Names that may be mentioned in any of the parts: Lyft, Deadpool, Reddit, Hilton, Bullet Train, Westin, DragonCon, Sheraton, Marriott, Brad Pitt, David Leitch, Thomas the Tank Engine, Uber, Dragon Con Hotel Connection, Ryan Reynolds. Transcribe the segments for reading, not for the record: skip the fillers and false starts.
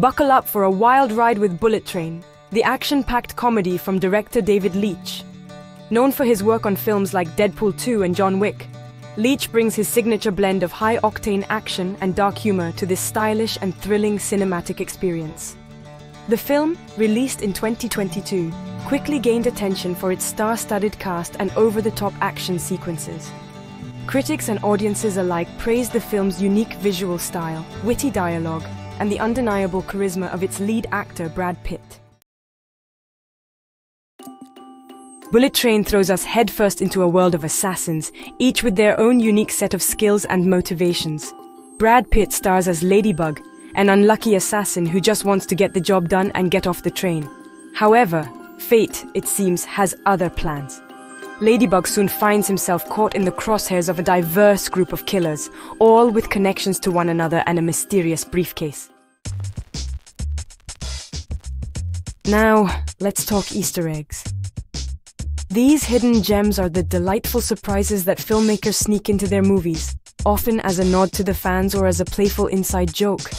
Buckle up for a wild ride with Bullet Train, the action-packed comedy from director David Leitch. Known for his work on films like Deadpool 2 and John Wick, Leitch brings his signature blend of high-octane action and dark humor to this stylish and thrilling cinematic experience. The film, released in 2022, quickly gained attention for its star-studded cast and over-the-top action sequences. Critics and audiences alike praised the film's unique visual style, witty dialogue, and the undeniable charisma of its lead actor, Brad Pitt. Bullet Train throws us headfirst into a world of assassins, each with their own unique set of skills and motivations. Brad Pitt stars as Ladybug, an unlucky assassin who just wants to get the job done and get off the train. However, fate, it seems, has other plans. Ladybug soon finds himself caught in the crosshairs of a diverse group of killers, all with connections to one another and a mysterious briefcase. Now, let's talk Easter eggs. These hidden gems are the delightful surprises that filmmakers sneak into their movies, often as a nod to the fans or as a playful inside joke.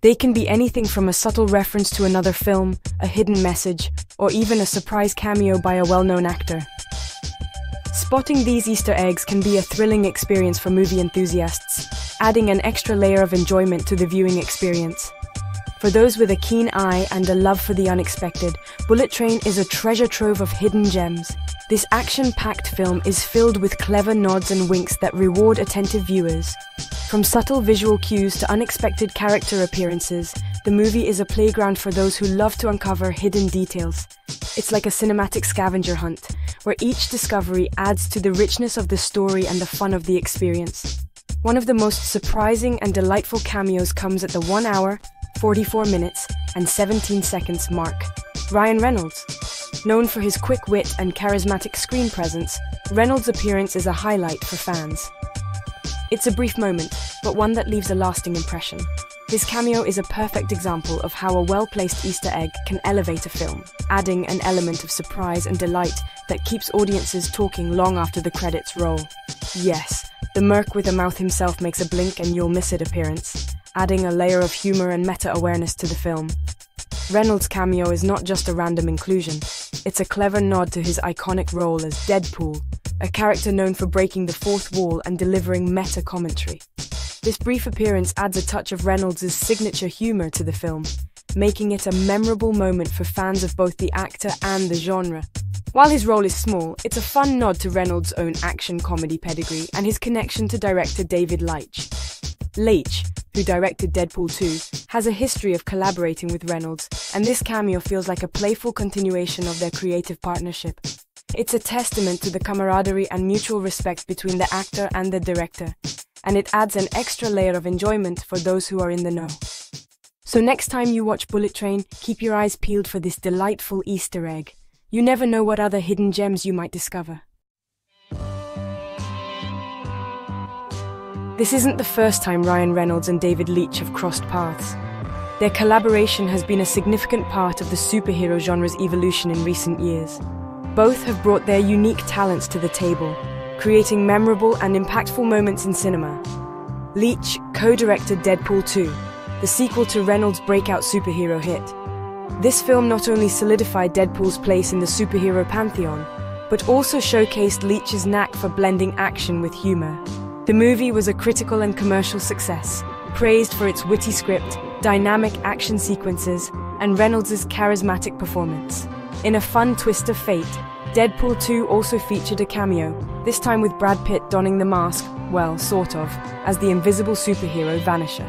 They can be anything from a subtle reference to another film, a hidden message, or even a surprise cameo by a well-known actor. Spotting these Easter eggs can be a thrilling experience for movie enthusiasts, adding an extra layer of enjoyment to the viewing experience. For those with a keen eye and a love for the unexpected, Bullet Train is a treasure trove of hidden gems. This action-packed film is filled with clever nods and winks that reward attentive viewers. From subtle visual cues to unexpected character appearances, the movie is a playground for those who love to uncover hidden details. It's like a cinematic scavenger hunt, where each discovery adds to the richness of the story and the fun of the experience. One of the most surprising and delightful cameos comes at the 1 hour, 44 minutes, and 17 seconds mark. Ryan Reynolds. Known for his quick wit and charismatic screen presence, Reynolds' appearance is a highlight for fans. It's a brief moment, but one that leaves a lasting impression. His cameo is a perfect example of how a well-placed Easter egg can elevate a film, adding an element of surprise and delight that keeps audiences talking long after the credits roll. Yes, the merc with a mouth himself makes a blink and you'll miss it appearance, adding a layer of humor and meta-awareness to the film. Reynolds' cameo is not just a random inclusion. It's a clever nod to his iconic role as Deadpool, a character known for breaking the fourth wall and delivering meta-commentary. This brief appearance adds a touch of Reynolds' signature humor to the film, making it a memorable moment for fans of both the actor and the genre. While his role is small, it's a fun nod to Reynolds' own action comedy pedigree and his connection to director David Leitch. Leitch, who directed Deadpool 2, has a history of collaborating with Reynolds, and this cameo feels like a playful continuation of their creative partnership. It's a testament to the camaraderie and mutual respect between the actor and the director, and it adds an extra layer of enjoyment for those who are in the know. So next time you watch Bullet Train, keep your eyes peeled for this delightful Easter egg. You never know what other hidden gems you might discover. This isn't the first time Ryan Reynolds and David Leitch have crossed paths. Their collaboration has been a significant part of the superhero genre's evolution in recent years. Both have brought their unique talents to the table, creating memorable and impactful moments in cinema. Leitch co-directed Deadpool 2, the sequel to Reynolds' breakout superhero hit. This film not only solidified Deadpool's place in the superhero pantheon, but also showcased Leitch's knack for blending action with humor. The movie was a critical and commercial success, praised for its witty script, dynamic action sequences, and Reynolds' charismatic performance. In a fun twist of fate, Deadpool 2 also featured a cameo, this time with Brad Pitt donning the mask, well, sort of, as the invisible superhero Vanisher.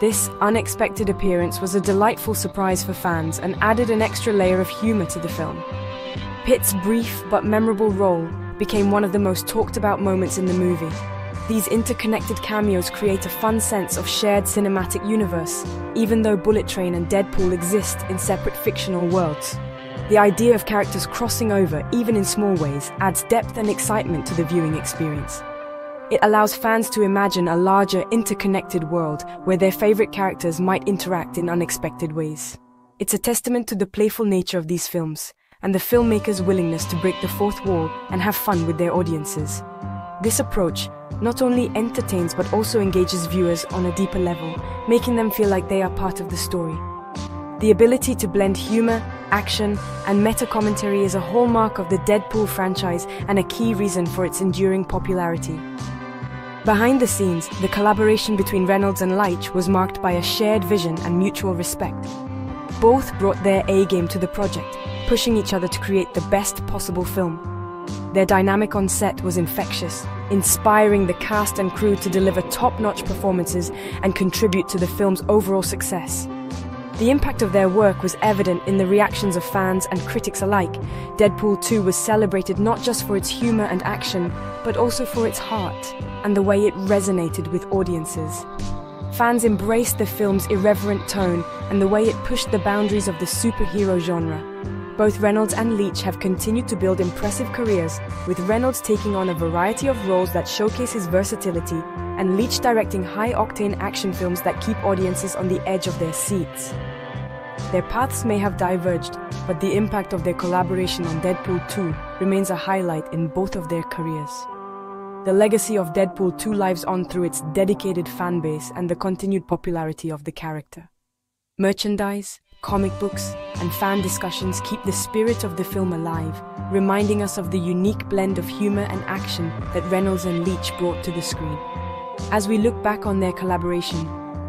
This unexpected appearance was a delightful surprise for fans and added an extra layer of humor to the film. Pitt's brief but memorable role became one of the most talked-about moments in the movie. These interconnected cameos create a fun sense of shared cinematic universe, even though Bullet Train and Deadpool exist in separate fictional worlds. The idea of characters crossing over, even in small ways, adds depth and excitement to the viewing experience. It allows fans to imagine a larger, interconnected world where their favorite characters might interact in unexpected ways. It's a testament to the playful nature of these films, and the filmmakers' willingness to break the fourth wall and have fun with their audiences. This approach not only entertains but also engages viewers on a deeper level, making them feel like they are part of the story. The ability to blend humor, action, and meta-commentary is a hallmark of the Deadpool franchise and a key reason for its enduring popularity. Behind the scenes, the collaboration between Reynolds and Leitch was marked by a shared vision and mutual respect. Both brought their A-game to the project, pushing each other to create the best possible film. Their dynamic on set was infectious, inspiring the cast and crew to deliver top-notch performances and contribute to the film's overall success. The impact of their work was evident in the reactions of fans and critics alike. Deadpool 2 was celebrated not just for its humor and action, but also for its heart and the way it resonated with audiences. Fans embraced the film's irreverent tone and the way it pushed the boundaries of the superhero genre. Both Reynolds and Leitch have continued to build impressive careers, with Reynolds taking on a variety of roles that showcase his versatility, and Leitch directing high-octane action films that keep audiences on the edge of their seats. Their paths may have diverged, but the impact of their collaboration on Deadpool 2 remains a highlight in both of their careers. The legacy of Deadpool 2 lives on through its dedicated fanbase and the continued popularity of the character. Merchandise, comic books, and fan discussions keep the spirit of the film alive, reminding us of the unique blend of humor and action that Reynolds and Leitch brought to the screen. As we look back on their collaboration,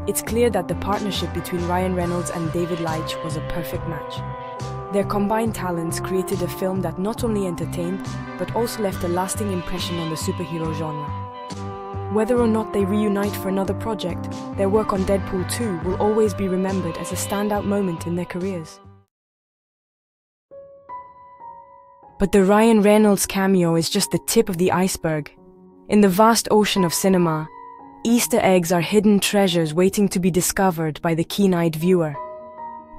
it's clear that the partnership between Ryan Reynolds and David Leitch was a perfect match. Their combined talents created a film that not only entertained, but also left a lasting impression on the superhero genre. Whether or not they reunite for another project, their work on Deadpool 2 will always be remembered as a standout moment in their careers. But the Ryan Reynolds cameo is just the tip of the iceberg. In the vast ocean of cinema, Easter eggs are hidden treasures waiting to be discovered by the keen-eyed viewer.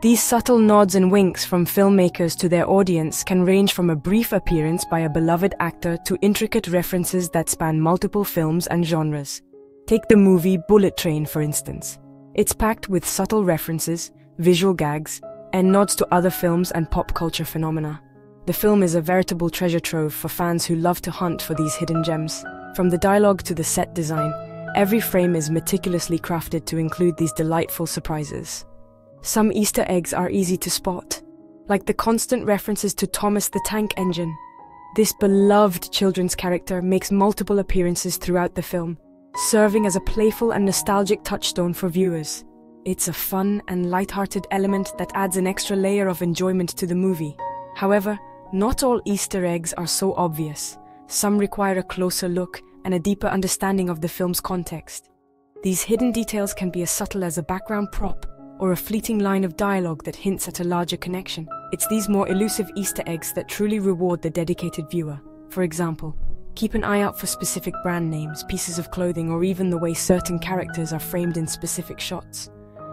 These subtle nods and winks from filmmakers to their audience can range from a brief appearance by a beloved actor to intricate references that span multiple films and genres. Take the movie Bullet Train, for instance. It's packed with subtle references, visual gags, and nods to other films and pop culture phenomena. The film is a veritable treasure trove for fans who love to hunt for these hidden gems. From the dialogue to the set design, every frame is meticulously crafted to include these delightful surprises. Some Easter eggs are easy to spot, like the constant references to Thomas the Tank Engine. This beloved children's character makes multiple appearances throughout the film, serving as a playful and nostalgic touchstone for viewers. It's a fun and light-hearted element that adds an extra layer of enjoyment to the movie. However, not all Easter eggs are so obvious. Some require a closer look and a deeper understanding of the film's context. These hidden details can be as subtle as a background prop or a fleeting line of dialogue that hints at a larger connection. It's these more elusive Easter eggs that truly reward the dedicated viewer. For example, keep an eye out for specific brand names, pieces of clothing, or even the way certain characters are framed in specific shots.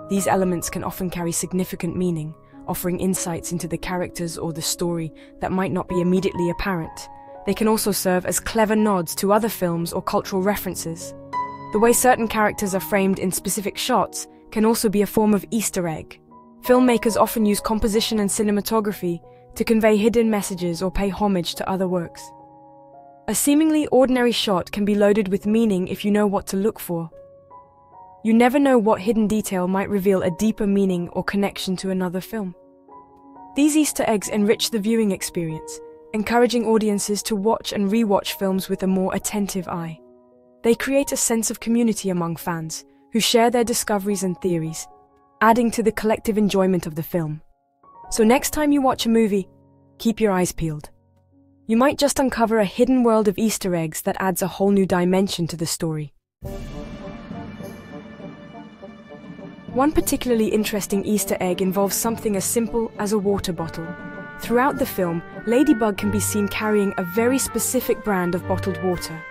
These elements can often carry significant meaning, offering insights into the characters or the story that might not be immediately apparent. They can also serve as clever nods to other films or cultural references. The way certain characters are framed in specific shots can also be a form of Easter egg. Filmmakers often use composition and cinematography to convey hidden messages or pay homage to other works. A seemingly ordinary shot can be loaded with meaning if you know what to look for. You never know what hidden detail might reveal a deeper meaning or connection to another film. These Easter eggs enrich the viewing experience, encouraging audiences to watch and re-watch films with a more attentive eye. They create a sense of community among fans, who share their discoveries and theories, adding to the collective enjoyment of the film. So next time you watch a movie, keep your eyes peeled. You might just uncover a hidden world of Easter eggs that adds a whole new dimension to the story. One particularly interesting Easter egg involves something as simple as a water bottle. Throughout the film, Ladybug can be seen carrying a very specific brand of bottled water.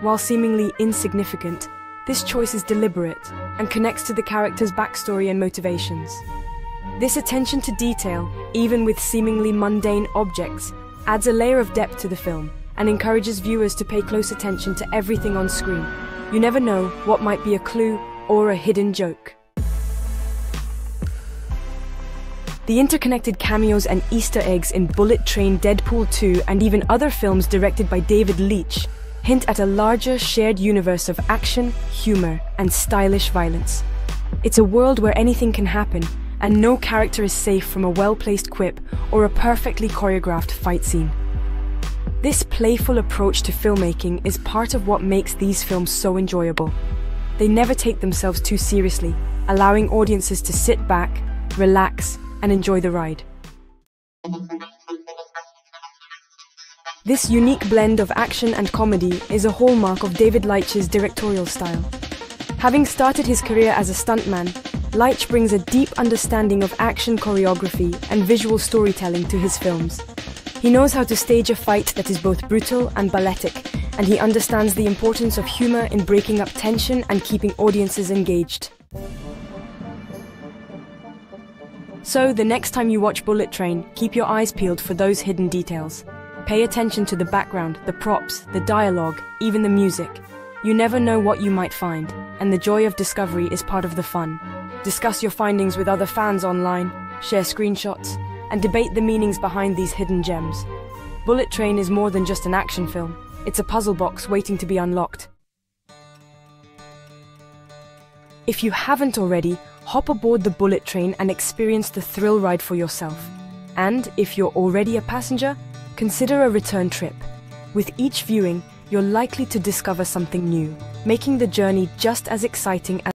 While seemingly insignificant, this choice is deliberate and connects to the character's backstory and motivations. This attention to detail, even with seemingly mundane objects, adds a layer of depth to the film and encourages viewers to pay close attention to everything on screen. You never know what might be a clue or a hidden joke. The interconnected cameos and Easter eggs in Bullet Train, Deadpool 2, and even other films directed by David Leitch hint at a larger, shared universe of action, humor, and stylish violence. It's a world where anything can happen, and no character is safe from a well-placed quip or a perfectly choreographed fight scene. This playful approach to filmmaking is part of what makes these films so enjoyable. They never take themselves too seriously, allowing audiences to sit back, relax, and enjoy the ride. This unique blend of action and comedy is a hallmark of David Leitch's directorial style. Having started his career as a stuntman, Leitch brings a deep understanding of action choreography and visual storytelling to his films. He knows how to stage a fight that is both brutal and balletic, and he understands the importance of humor in breaking up tension and keeping audiences engaged. So, the next time you watch Bullet Train, keep your eyes peeled for those hidden details. Pay attention to the background, the props, the dialogue, even the music. You never know what you might find, and the joy of discovery is part of the fun. Discuss your findings with other fans online, share screenshots, and debate the meanings behind these hidden gems. Bullet Train is more than just an action film. It's a puzzle box waiting to be unlocked. If you haven't already, hop aboard the Bullet Train and experience the thrill ride for yourself. And if you're already a passenger, consider a return trip. With each viewing, you're likely to discover something new, making the journey just as exciting as